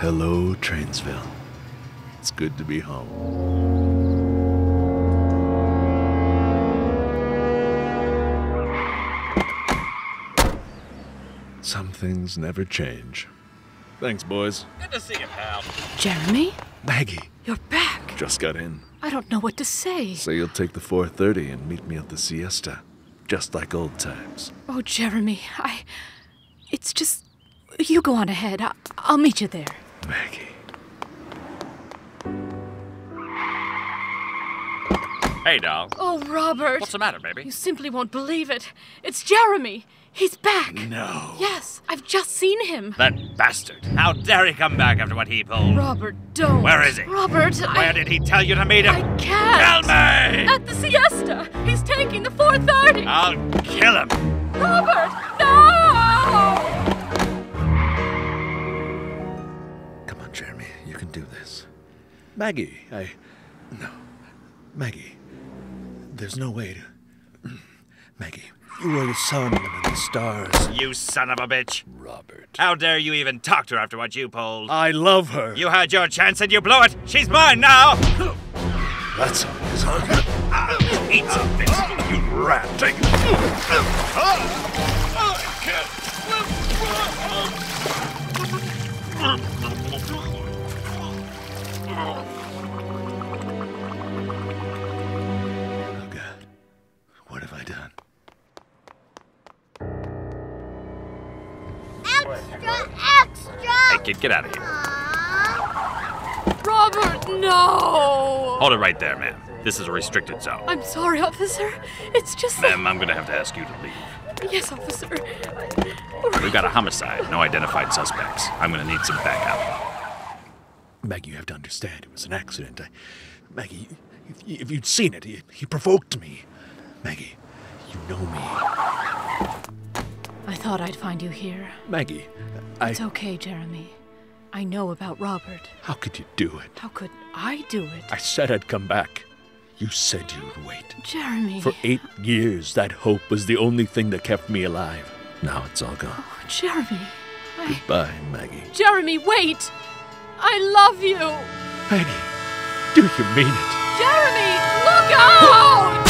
Hello, Trainsville. It's good to be home. Some things never change. Thanks, boys. Good to see you, pal. Jeremy? Maggie. You're back. Just got in. I don't know what to say. So you'll take the 4:30 and meet me at the siesta. Just like old times. Oh, Jeremy, It's just... You go on ahead. I'll meet you there. Maggie. Hey, doll. Oh, Robert. What's the matter, baby? You simply won't believe it. It's Jeremy. He's back. No. Yes, I've just seen him. That bastard. How dare he come back after what he pulled? Robert, don't. Where is he? Robert, Where did he tell you to meet him? I can't. Tell me! At the siesta. He's taking the 4:30. I'll kill him. Robert, no! Come on, Jeremy. You can do this. Maggie, No. Maggie, there's no way to... Maggie, you were the sun and the stars. You son of a bitch. Robert. How dare you even talk to her after what you pulled? I love her. You had your chance and you blew it. She's mine now. That's all it is. I'll eat some of this, you rat. Take it. Oh, God. What have I done? Extra! Hey, kid, get out of here. Robert, no! Hold it right there, ma'am. This is a restricted zone. I'm sorry, officer. It's just... Ma'am, I'm going to have to ask you to leave. Yes, officer. We've got a homicide. No identified suspects. I'm going to need some backup. Maggie, you have to understand. It was an accident. Maggie, if you'd seen it, he provoked me. Maggie, you know me. I thought I'd find you here. Maggie, It's okay, Jeremy. I know about Robert. How could you do it? How could I do it? I said I'd come back. You said you'd wait. Jeremy. For 8 years, that hope was the only thing that kept me alive. Now it's all gone. Oh, Jeremy. Goodbye, Maggie. Jeremy, wait! I love you! Maggie, do you mean it? Jeremy, look out!